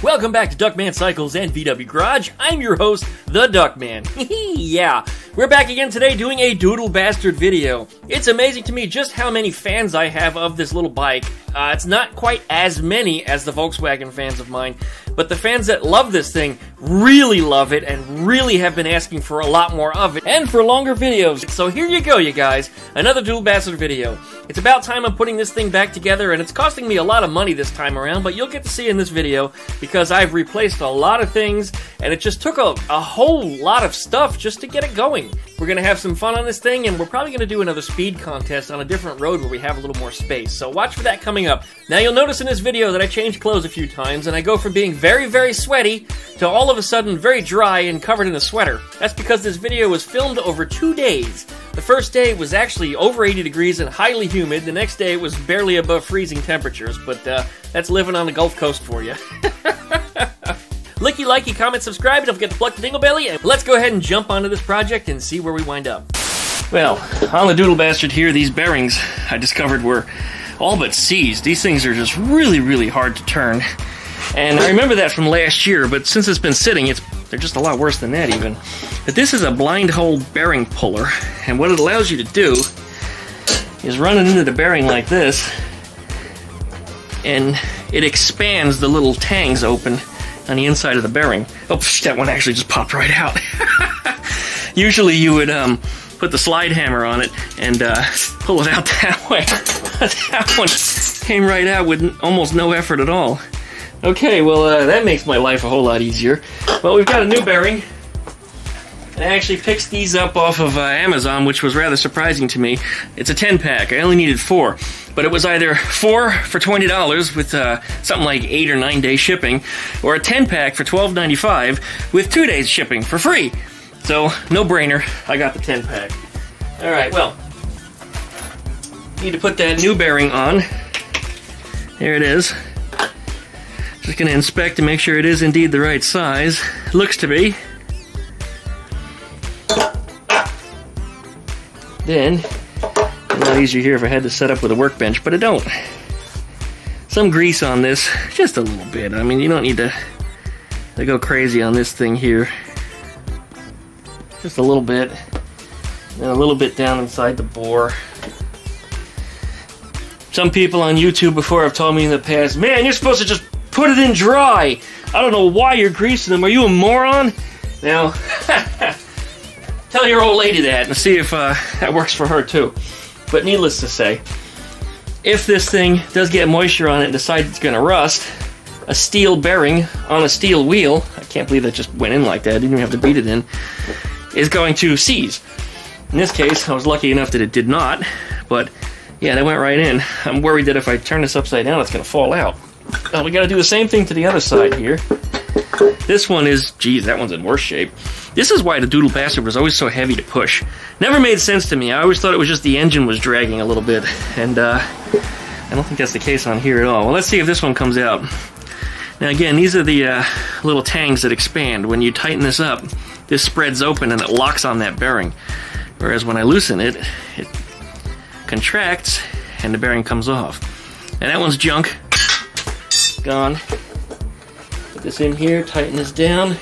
Welcome back to Duckman Cycles and VW Garage. I'm your host, the Duckman. Yeah, we're back again today doing a Doodle Bastard video. It's amazing to me just how many fans I have of this little bike. It's not quite as many as the Volkswagen fans of mine, but the fans that love this thing really love it and really have been asking for a lot more of it and for longer videos. So here you go, you guys, another Doodle Bastard video. It's about time I'm putting this thing back together, and it's costing me a lot of money this time around, but you'll get to see in this video because I've replaced a lot of things, and it just took a whole lot of stuff just to get it going. We're going to have some fun on this thing, and we're probably going to do another speed contest on a different road where we have a little more space, so watch for that coming up. Now you'll notice in this video that I change clothes a few times, and I go from being very sweaty to all of a sudden very dry and covered in a sweater. That's because this video was filmed over 2 days. The first day was actually over 80 degrees and highly humid. The next day it was barely above freezing temperatures, but that's living on the Gulf Coast for you. Licky, likey, comment, subscribe, and don't forget to pluck the dingle belly, and let's go ahead and jump onto this project and see where we wind up. Well, on the Doodle Bastard here, these bearings I discovered were all but seized. These things are just really hard to turn. And I remember that from last year, but since it's been sitting, they're just a lot worse than that even. But this is a blind hole bearing puller, and what it allows you to do is running into the bearing like this, and it expands the little tangs open on the inside of the bearing. Oh, that one actually just popped right out. Usually you would put the slide hammer on it and pull it out that way. That one came right out with almost no effort at all. Okay, well that makes my life a whole lot easier. Well, we've got a new bearing. And I actually picked these up off of Amazon, which was rather surprising to me. It's a 10-pack. I only needed 4. But it was either 4 for $20 with something like 8 or 9-day shipping, or a 10-pack for $12.95 with 2 days shipping for free. So, no-brainer. I got the 10-pack. All right, well, need to put that new bearing on. There it is. Just going to inspect and make sure it is indeed the right size. Looks to be. Then, a lot easier here if I had to set up with a workbench, but I don't. Some grease on this, just a little bit. I mean, you don't need to go crazy on this thing here. Just a little bit, and a little bit down inside the bore. Some people on YouTube before have told me in the past, man, you're supposed to just put it in dry. I don't know why you're greasing them. Are you a moron? Now, tell your old lady that and see if that works for her too. But needless to say, if this thing does get moisture on it and decides it's going to rust, a steel bearing on a steel wheel, I can't believe that just went in like that, I didn't even have to beat it in, is going to seize. In this case, I was lucky enough that it did not, but yeah, that went right in. I'm worried that if I turn this upside down, it's going to fall out. Now, we got to do the same thing to the other side here. This one is, geez, that one's in worse shape. This is why the Doodle Bastard was always so heavy to push. Never made sense to me. I always thought it was just the engine was dragging a little bit, and I don't think that's the case on here at all. Well, let's see if this one comes out. Now again, these are the little tangs that expand. When you tighten this up, this spreads open and it locks on that bearing. Whereas when I loosen it, it contracts and the bearing comes off. And that one's junk. Gone. Put this in here, tighten this down.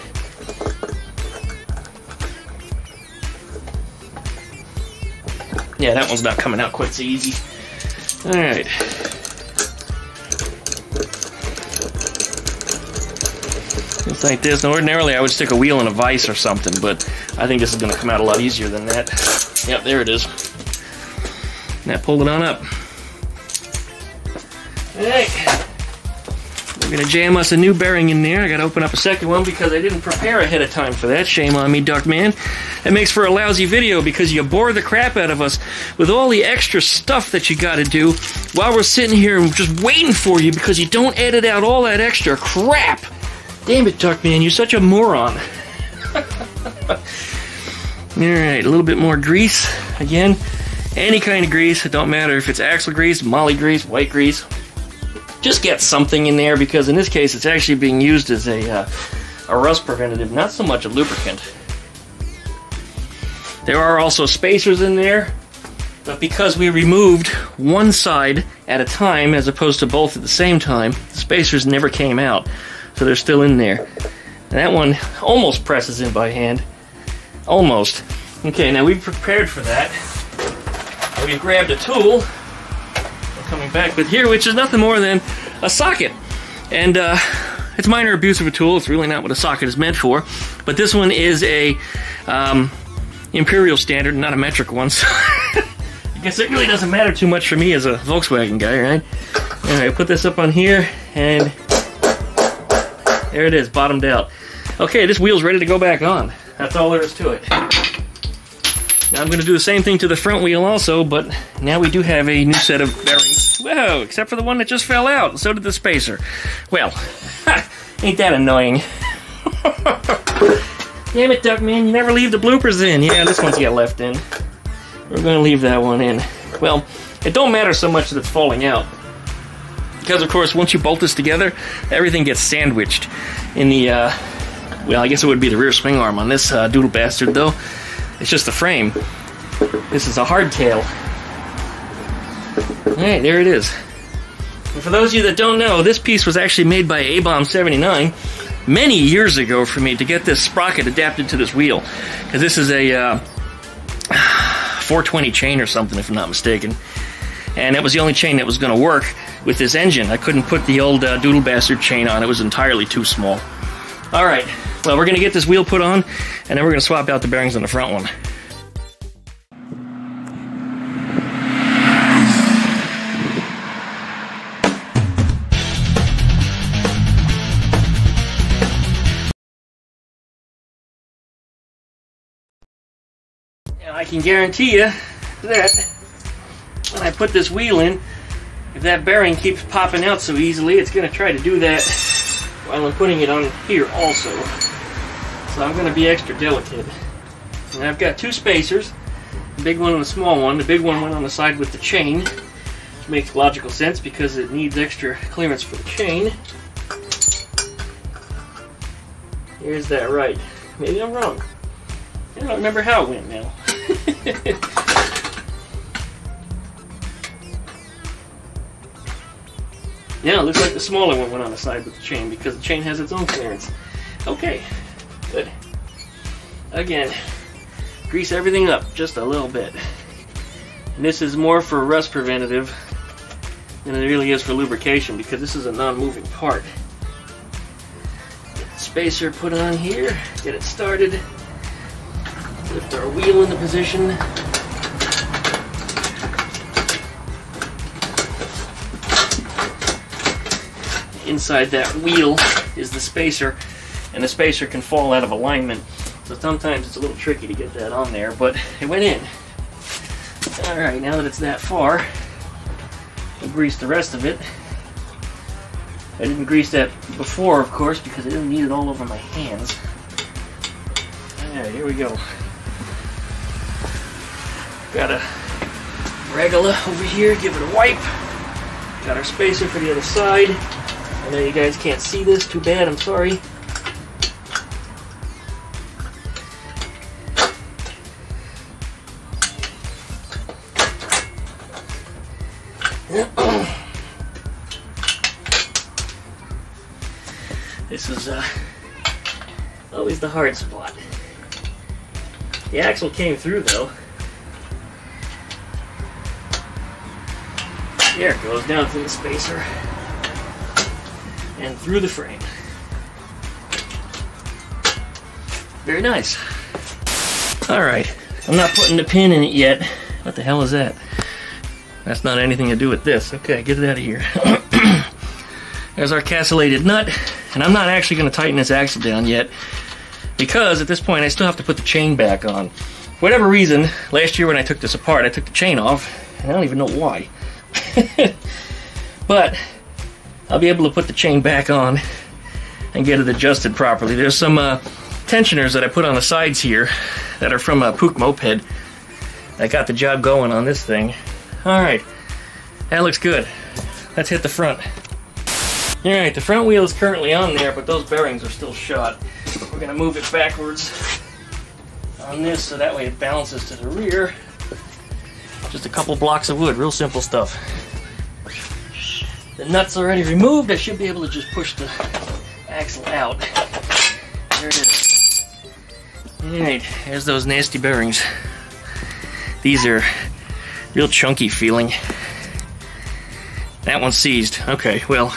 Yeah, that one's not coming out quite so easy. Alright. It's like this. Now, ordinarily I would stick a wheel in a vise or something, but I think this is going to come out a lot easier than that. Yep, there it is. Now pull it on up. Alright. We're going to jam us a new bearing in there. I got to open up a second one because I didn't prepare ahead of time for that. Shame on me, Duckman. That makes for a lousy video because you bore the crap out of us with all the extra stuff that you got to do while we're sitting here and just waiting for you because you don't edit out all that extra crap. Damn it, Duckman, you're such a moron. Alright, a little bit more grease. Again, any kind of grease. It don't matter if it's axle grease, molly grease, white grease. Just get something in there because in this case it's actually being used as a rust preventative, not so much a lubricant. There are also spacers in there, but because we removed one side at a time as opposed to both at the same time, the spacers never came out. so they're still in there. And that one almost presses in by hand. Almost. Okay, now we've prepared for that. We've grabbed a tool. We're coming back with here, which is nothing more than a socket. And it's minor abuse of a tool. It's really not what a socket is meant for. But this one is a imperial standard, not a metric one. So I guess it really doesn't matter too much for me as a Volkswagen guy, right? Anyway, put this up on here, and there it is, bottomed out. Okay, this wheel's ready to go back on. That's all there is to it. Now I'm going to do the same thing to the front wheel also, but now we do have a new set of bearings. Whoa, except for the one that just fell out. So did the spacer. Well, ain't that annoying. Damn it, Duckman, you never leave the bloopers in. Yeah, this one's got left in. We're going to leave that one in. Well, it don't matter so much that it's falling out. Because, of course, once you bolt this together, everything gets sandwiched in the, well, I guess it would be the rear swing arm on this Doodle Bastard, though. It's just the frame. This is a hardtail. All right, there it is. And for those of you that don't know, this piece was actually made by ABOM79 many years ago for me to get this sprocket adapted to this wheel. Because this is a 420 chain or something, if I'm not mistaken. And that was the only chain that was going to work with this engine. I couldn't put the old Doodle Bastard chain on. It was entirely too small. All right, well, we're going to get this wheel put on, and then we're going to swap out the bearings on the front one. And I can guarantee you that when I put this wheel in, if that bearing keeps popping out so easily, it's going to try to do that while I'm putting it on here also. So I'm going to be extra delicate. And I've got two spacers, a big one and a small one. The big one went on the side with the chain, which makes logical sense because it needs extra clearance for the chain. Here's that right. Maybe I'm wrong. I don't remember how it went now. Yeah, it looks like the smaller one went on the side with the chain because the chain has its own clearance. Okay, good. Again, grease everything up just a little bit. And this is more for rust preventative than it really is for lubrication because this is a non-moving part. Get the spacer put on here, get it started. Lift our wheel into position. Inside that wheel is the spacer, and the spacer can fall out of alignment, so sometimes it's a little tricky to get that on there, but it went in. Alright, now that it's that far, I'll grease the rest of it. I didn't grease that before, of course, because I didn't need it all over my hands. Alright, here we go. Got a Regula over here, give it a wipe. Got our spacer for the other side. I know you guys can't see this, too bad, I'm sorry. This is always the hard spot. The axle came through though. There it goes, down through the spacer. And through the frame. Very nice. Alright, I'm not putting the pin in it yet. What the hell is that? That's not anything to do with this. Okay, get it out of here. There's our castellated nut, and I'm not actually going to tighten this axle down yet because at this point I still have to put the chain back on. For whatever reason, last year when I took this apart, I took the chain off, and I don't even know why. But I'll be able to put the chain back on and get it adjusted properly. There's some tensioners that I put on the sides here that are from a Pook moped that got the job going on this thing. Alright, that looks good. Let's hit the front. Alright, the front wheel is currently on there, but those bearings are still shot. We're going to move it backwards on this so that way it balances to the rear. Just a couple blocks of wood, real simple stuff. The nut's already removed. I should be able to just push the axle X loud. There it is. Alright, there's those nasty bearings. These are real chunky feeling. That one's seized. Okay, well,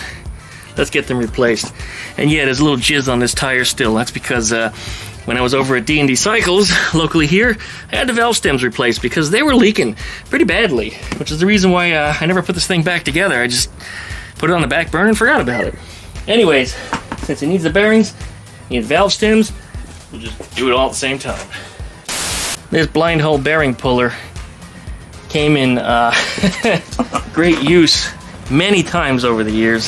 let's get them replaced. And yeah, there's a little jizz on this tire still. That's because when I was over at D&D Cycles, locally here, I had the valve stems replaced because they were leaking pretty badly, which is the reason why I never put this thing back together. I just put it on the back burner and forgot about it. Anyways, since it needs the bearings, it needs valve stems, we'll just do it all at the same time. This blind hole bearing puller came in great use many times over the years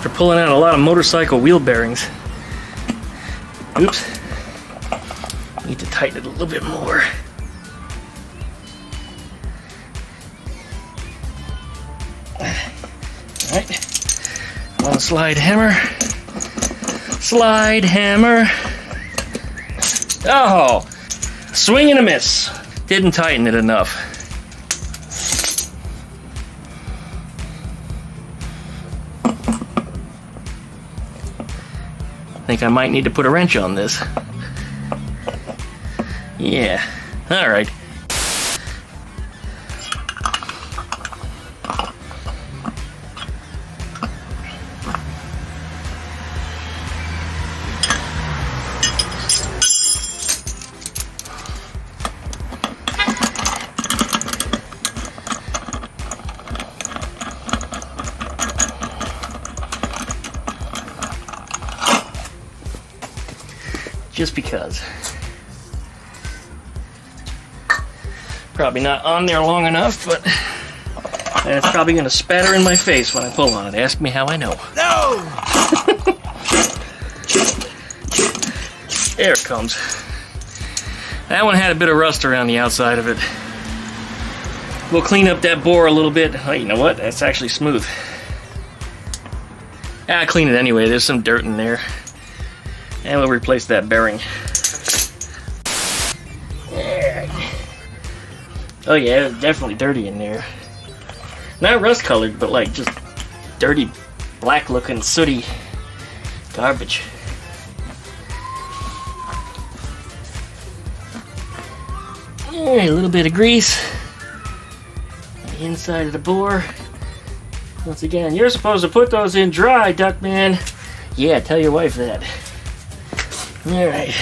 for pulling out a lot of motorcycle wheel bearings. Oops. Need to tighten it a little bit more. Alright. One slide hammer. Slide hammer. Oh! Swing and a miss. Didn't tighten it enough. I think I might need to put a wrench on this. Yeah, alright. Just because. Probably not on there long enough, but and it's probably gonna spatter in my face when I pull on it. Ask me how I know. No! There it comes. That one had a bit of rust around the outside of it. We'll clean up that bore a little bit. Oh, you know what? That's actually smooth. I clean it anyway. There's some dirt in there. And we'll replace that bearing. Oh yeah, it was definitely dirty in there. Not rust colored, but like just dirty, black looking, sooty garbage. Yeah, a little bit of grease. The inside of the bore. Once again, you're supposed to put those in dry, Duckman. Yeah, tell your wife that. Alright.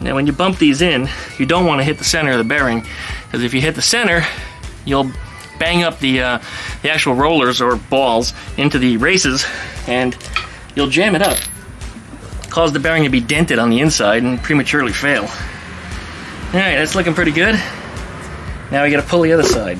Now when you bump these in, you don't want to hit the center of the bearing. Because if you hit the center, you'll bang up the actual rollers or balls into the races, and you'll jam it up, cause the bearing to be dented on the inside and prematurely fail. All right, that's looking pretty good. Now we got to pull the other side.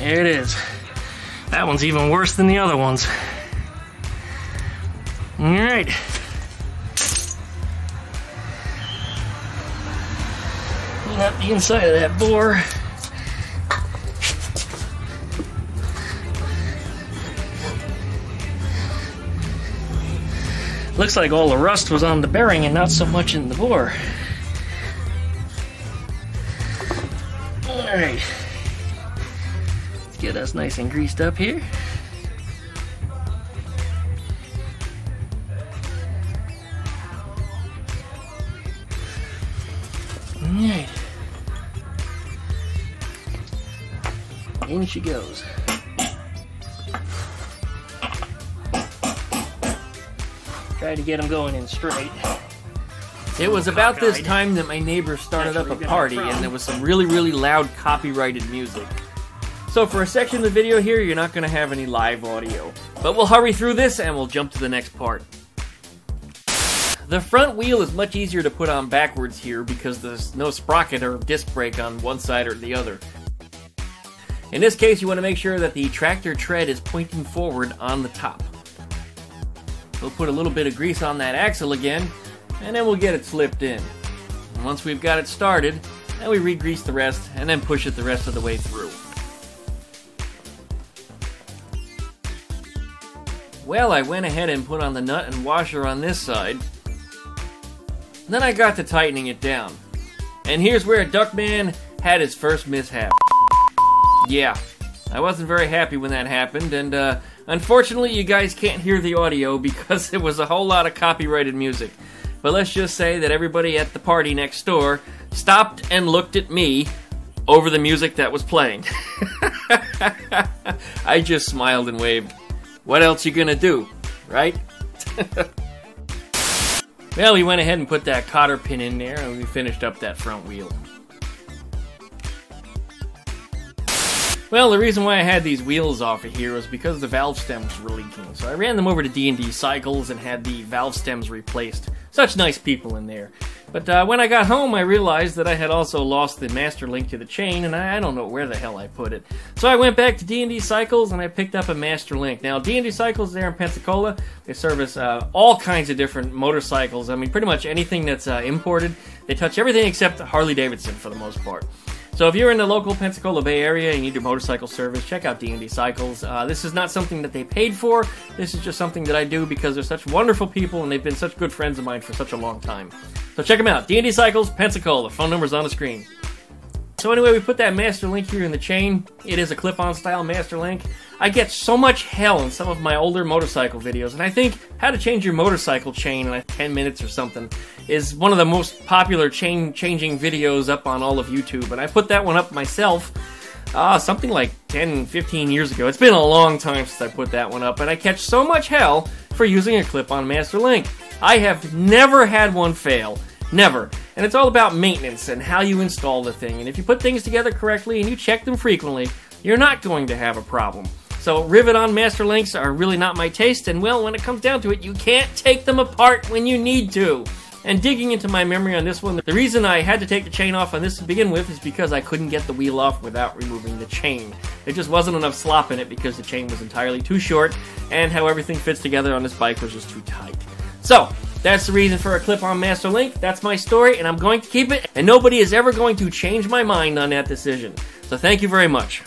There it is. That one's even worse than the other ones. Alright. Clean up the inside of that bore. Looks like all the rust was on the bearing and not so much in the bore. Alright. Get us nice and greased up here. All right. In she goes. Try to get them going in straight. It was about this time that my neighbor started up a party and there was some really, really loud copyrighted music. So for a section of the video here, you're not going to have any live audio. But we'll hurry through this and we'll jump to the next part. The front wheel is much easier to put on backwards here because there's no sprocket or disc brake on one side or the other. In this case, you want to make sure that the tractor tread is pointing forward on the top. We'll put a little bit of grease on that axle again, and then we'll get it slipped in. And once we've got it started, then we re-grease the rest and then push it the rest of the way through. Well, I went ahead and put on the nut and washer on this side. Then I got to tightening it down. And here's where Duckman had his first mishap. Yeah, I wasn't very happy when that happened, and unfortunately you guys can't hear the audio because it was a whole lot of copyrighted music. But let's just say that everybody at the party next door stopped and looked at me over the music that was playing. I just smiled and waved. What else you gonna do, right? Well, we went ahead and put that cotter pin in there and we finished up that front wheel. Well, the reason why I had these wheels off of here was because the valve stems were leaking. So I ran them over to D&D Cycles and had the valve stems replaced. Such nice people in there. But when I got home, I realized that I had also lost the master link to the chain, and I don't know where the hell I put it. So I went back to D&D Cycles, and I picked up a master link. Now, D&D Cycles there in Pensacola, they service all kinds of different motorcycles. I mean, pretty much anything that's imported. They touch everything except Harley-Davidson for the most part. So if you're in the local Pensacola Bay Area and you need your motorcycle service, check out D&D Cycles. This is not something that they paid for. This is just something that I do because they're such wonderful people and they've been such good friends of mine for such a long time. So check them out. D&D Cycles, Pensacola. Phone number's on the screen. So anyway, we put that master link here in the chain. It is a clip-on style master link. I get so much hell in some of my older motorcycle videos, and I think how to change your motorcycle chain in like 10 minutes or something is one of the most popular chain-changing videos up on all of YouTube, and I put that one up myself something like 10, 15 years ago. It's been a long time since I put that one up, and I catch so much hell for using a clip-on master link. I have never had one fail. Never. And it's all about maintenance and how you install the thing. And if you put things together correctly and you check them frequently, you're not going to have a problem. So rivet on master links are really not my taste. And well, when it comes down to it, you can't take them apart when you need to. And digging into my memory on this one, the reason I had to take the chain off on this to begin with is because I couldn't get the wheel off without removing the chain. There just wasn't enough slop in it because the chain was entirely too short, and how everything fits together on this bike was just too tight. So that's the reason for a clip-on master link. That's my story, and I'm going to keep it, and nobody is ever going to change my mind on that decision. So thank you very much.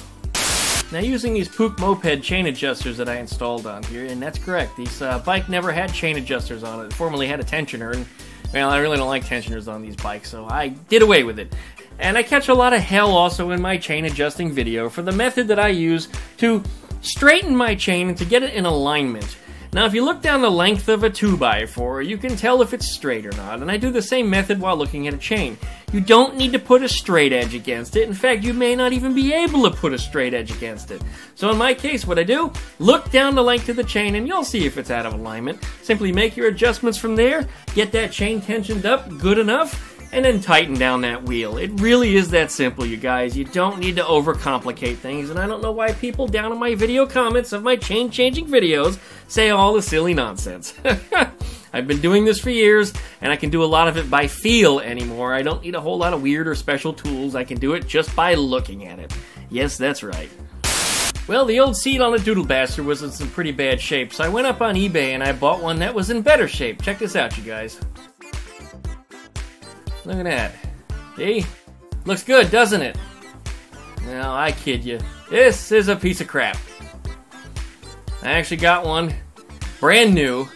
Now, using these Pook moped chain adjusters that I installed on here, and that's correct, this bike never had chain adjusters on it. It formerly had a tensioner, and well, I really don't like tensioners on these bikes, so I did away with it. And I catch a lot of hell also in my chain adjusting video for the method that I use to straighten my chain and to get it in alignment. Now, if you look down the length of a 2x4, you can tell if it's straight or not, and I do the same method while looking at a chain. You don't need to put a straight edge against it. In fact, you may not even be able to put a straight edge against it. So in my case, what I do, look down the length of the chain, and you'll see if it's out of alignment. Simply make your adjustments from there, get that chain tensioned up good enough, and then tighten down that wheel. It really is that simple, you guys. You don't need to overcomplicate things, and I don't know why people down in my video comments of my chain-changing videos say all the silly nonsense. I've been doing this for years, and I can do a lot of it by feel anymore. I don't need a whole lot of weird or special tools. I can do it just by looking at it. Yes, that's right. Well, the old seat on a Doodle Bastard was in some pretty bad shape, so I went up on eBay and I bought one that was in better shape. Check this out, you guys. Look at that. See? Looks good, doesn't it? No, I kid you. This is a piece of crap. I actually got one brand new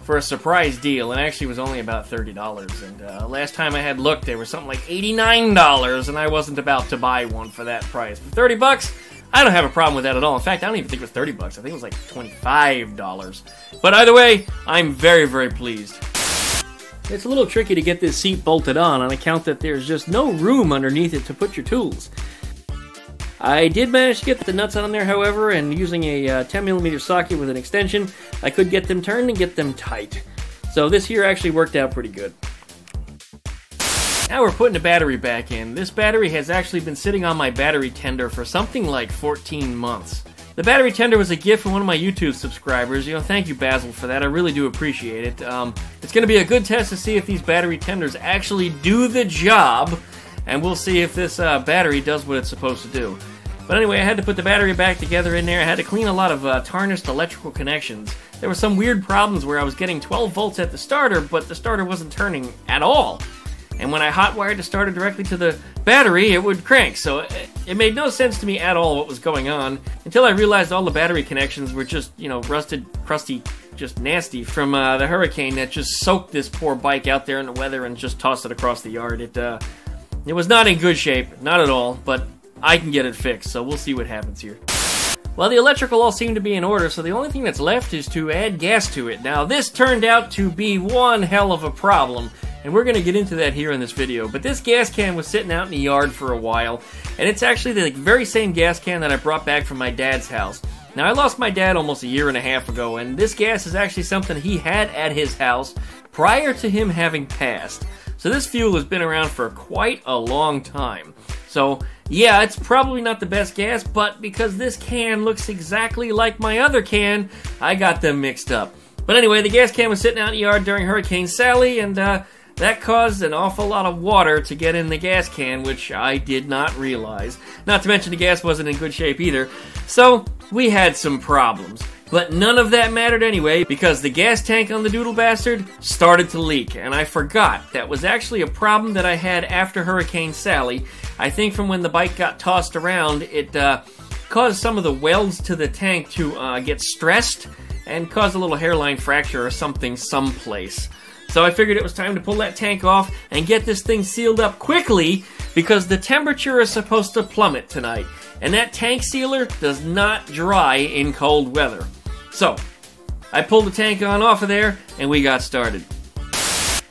for a surprise deal, and actually was only about $30. And last time I had looked, they were something like $89, and I wasn't about to buy one for that price. For $30, I don't have a problem with that at all. In fact, I don't even think it was $30. I think it was like $25. But either way, I'm very, very pleased. It's a little tricky to get this seat bolted on account that there's just no room underneath it to put your tools. I did manage to get the nuts on there, however, and using a 10mm socket with an extension, I could get them turned and get them tight. So this here actually worked out pretty good. Now we're putting a battery back in. This battery has actually been sitting on my battery tender for something like 14 months. The battery tender was a gift from one of my YouTube subscribers. You know, thank you, Basil, for that. I really do appreciate it. It's going to be a good test to see if these battery tenders actually do the job, and we'll see if this battery does what it's supposed to do. But anyway, I had to put the battery back together in there. I had to clean a lot of tarnished electrical connections. There were some weird problems where I was getting 12 volts at the starter, but the starter wasn't turning at all. And when I hotwired the starter directly to the battery, it would crank. So it made no sense to me at all what was going on, until I realized all the battery connections were just, you know, rusted, crusty, just nasty from the hurricane that just soaked this poor bike out there in the weather and just tossed it across the yard. It was not in good shape, not at all, but I can get it fixed, so we'll see what happens here. Well, the electrical all seemed to be in order, so the only thing that's left is to add gas to it. Now, this turned out to be one hell of a problem, and we're going to get into that here in this video. But this gas can was sitting out in the yard for a while, and it's actually the very same gas can that I brought back from my dad's house. Now, I lost my dad almost a year and a half ago, and this gas is actually something he had at his house prior to him having passed. So this fuel has been around for quite a long time. So, yeah, it's probably not the best gas, but because this can looks exactly like my other can, I got them mixed up. But anyway, the gas can was sitting out in the yard during Hurricane Sally, and that caused an awful lot of water to get in the gas can, which I did not realize. Not to mention the gas wasn't in good shape either, so we had some problems. But none of that mattered anyway, because the gas tank on the Doodle Bastard started to leak, and I forgot that was actually a problem that I had after Hurricane Sally. I think from when the bike got tossed around, it caused some of the welds to the tank to get stressed and caused a little hairline fracture or something someplace. So I figured it was time to pull that tank off and get this thing sealed up quickly, because the temperature is supposed to plummet tonight, and that tank sealer does not dry in cold weather. So, I pulled the tank on off of there, and we got started.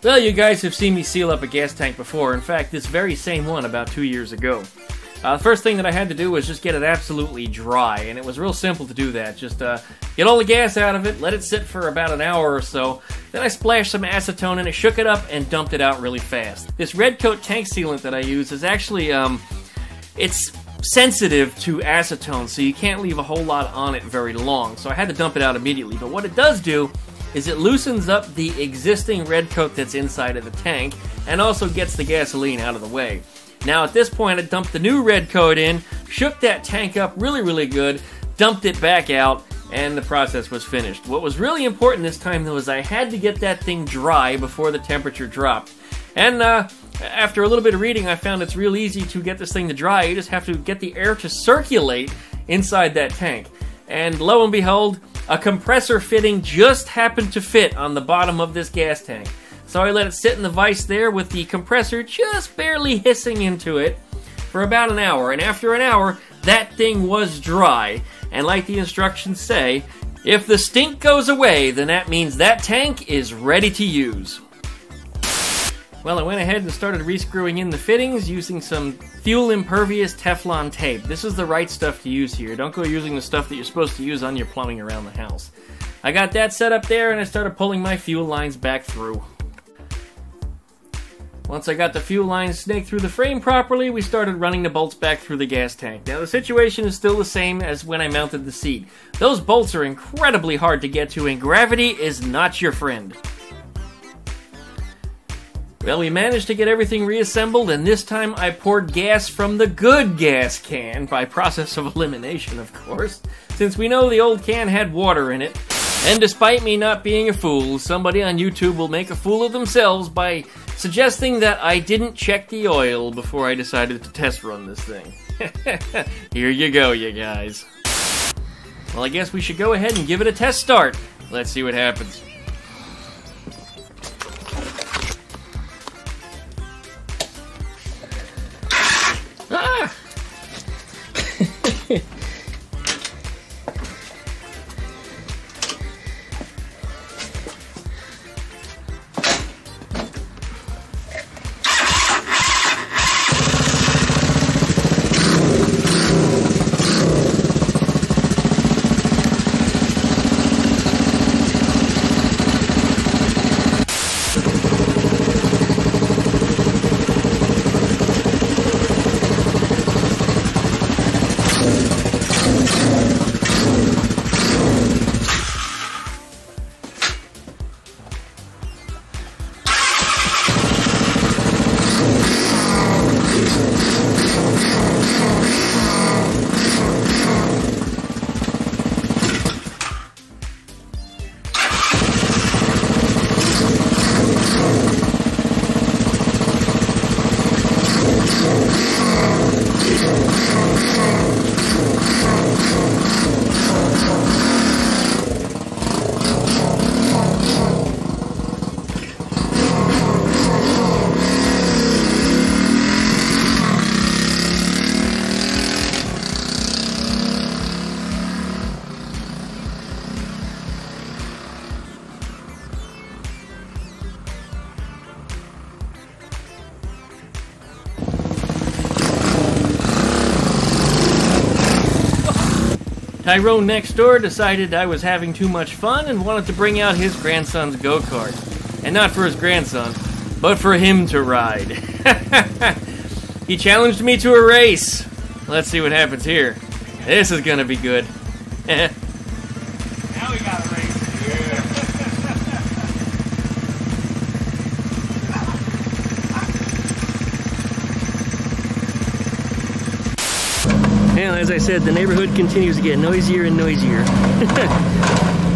Well, you guys have seen me seal up a gas tank before. In fact, this very same one about 2 years ago. The first thing that I had to do was just get it absolutely dry, and it was real simple to do that. Just get all the gas out of it, let it sit for about an hour or so. Then I splashed some acetone in it, shook it up, and dumped it out really fast. This red coat tank sealant that I use is actually, it's sensitive to acetone, so you can't leave a whole lot on it very long, so I had to dump it out immediately. But what it does do is it loosens up the existing red coat that's inside of the tank, and also gets the gasoline out of the way. Now at this point, I dumped the new red coat in, shook that tank up really good, dumped it back out, and the process was finished. What was really important this time though is I had to get that thing dry before the temperature dropped. And after a little bit of reading, I found it's real easy to get this thing to dry. You just have to get the air to circulate inside that tank. And lo and behold, a compressor fitting just happened to fit on the bottom of this gas tank. So I let it sit in the vise there with the compressor just barely hissing into it for about an hour. And after an hour, that thing was dry. And like the instructions say, if the stink goes away, then that means that tank is ready to use. Well, I went ahead and started rescrewing in the fittings using some fuel-impervious Teflon tape. This is the right stuff to use here. Don't go using the stuff that you're supposed to use on your plumbing around the house. I got that set up there, and I started pulling my fuel lines back through. Once I got the fuel lines snaked through the frame properly, we started running the bolts back through the gas tank. Now, the situation is still the same as when I mounted the seat. Those bolts are incredibly hard to get to, and gravity is not your friend. Well, we managed to get everything reassembled, and this time I poured gas from the good gas can, by process of elimination, of course, since we know the old can had water in it. And despite me not being a fool, somebody on YouTube will make a fool of themselves by suggesting that I didn't check the oil before I decided to test run this thing. Here you go, you guys. Well, I guess we should go ahead and give it a test start. Let's see what happens. Tyrone next door decided I was having too much fun and wanted to bring out his grandson's go-kart. And not for his grandson, but for him to ride. He challenged me to a race. Let's see what happens here. This is gonna be good. Now we got a race. Well, as I said, the neighborhood continues to get noisier and noisier.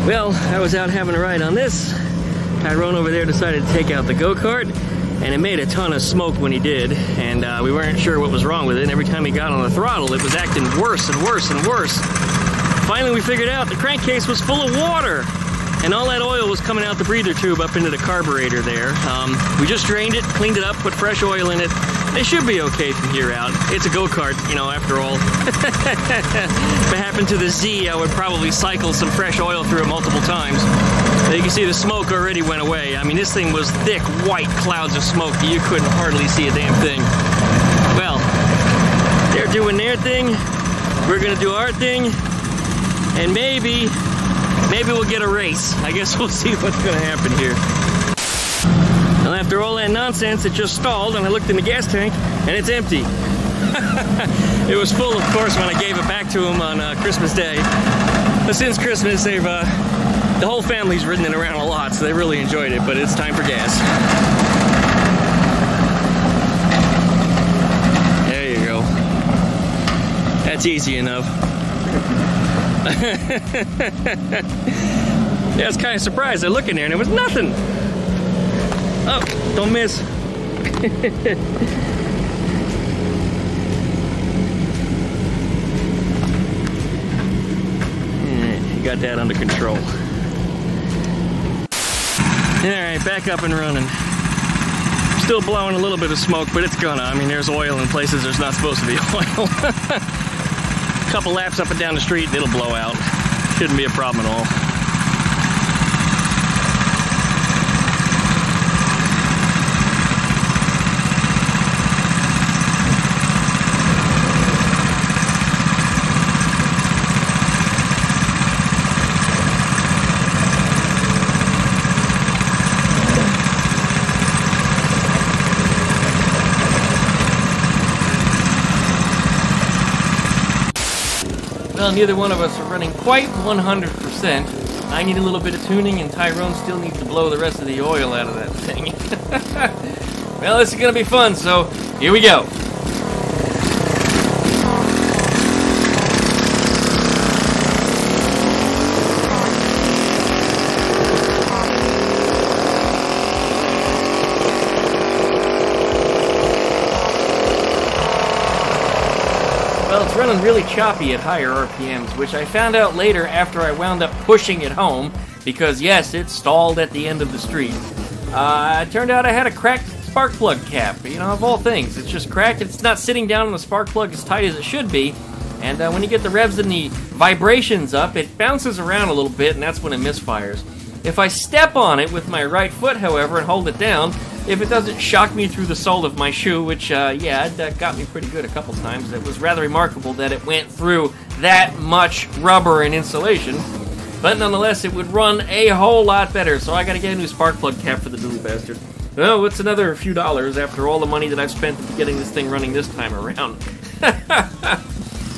Well, I was out having a ride on this. Tyrone over there decided to take out the go-kart, and it made a ton of smoke when he did, and we weren't sure what was wrong with it, and every time he got on the throttle, it was acting worse and worse and worse. Finally, we figured out the crankcase was full of water, and all that oil was coming out the breather tube up into the carburetor there. We just drained it, cleaned it up, put fresh oil in it. It should be okay from here out. It's a go-kart, you know, after all. If it happened to the Z, I would probably cycle some fresh oil through it multiple times. Now you can see the smoke already went away. I mean, this thing was thick, white clouds of smoke that you couldn't hardly see a damn thing. Well, they're doing their thing. We're gonna do our thing. And maybe we'll get a race. I guess we'll see what's gonna happen here. Well, after all that nonsense, it just stalled, and I looked in the gas tank, and it's empty. It was full, of course, when I gave it back to him on Christmas Day. But since Christmas, they've the whole family's ridden it around a lot, so they really enjoyed it. But it's time for gas. There you go. That's easy enough. Yeah, I was kind of surprised. I looked in there, and it was nothing. Oh, don't miss. Alright, got that under control. Alright, back up and running. Still blowing a little bit of smoke, but it's gonna. I mean, there's oil in places there's not supposed to be oil. A couple laps up and down the street, it'll blow out. Shouldn't be a problem at all. Well, neither one of us are running quite 100%. I need a little bit of tuning, and Tyrone still needs to blow the rest of the oil out of that thing. Well, this is going to be fun, so here we go. Well, it's running really choppy at higher RPMs, which I found out later after I wound up pushing it home, because yes, it stalled at the end of the street. It turned out I had a cracked spark plug cap, you know, of all things. It's just cracked, it's not sitting down on the spark plug as tight as it should be, and when you get the revs and the vibrations up, it bounces around a little bit, and that's when it misfires. If I step on it with my right foot, however, and hold it down, if it doesn't shock me through the sole of my shoe, which, yeah, that got me pretty good a couple times. It was rather remarkable that it went through that much rubber and insulation. But nonetheless, it would run a whole lot better, so I gotta get a new spark plug cap for the Doodle Bastard. Oh, it's another few dollars after all the money that I've spent getting this thing running this time around.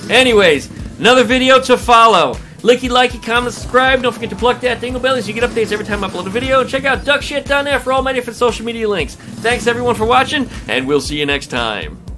Anyways, another video to follow. Licky, likey, comment, subscribe. Don't forget to pluck that dingle bell so you get updates every time I upload a video. And check out duckshit.net for all my different social media links. Thanks everyone for watching, and we'll see you next time.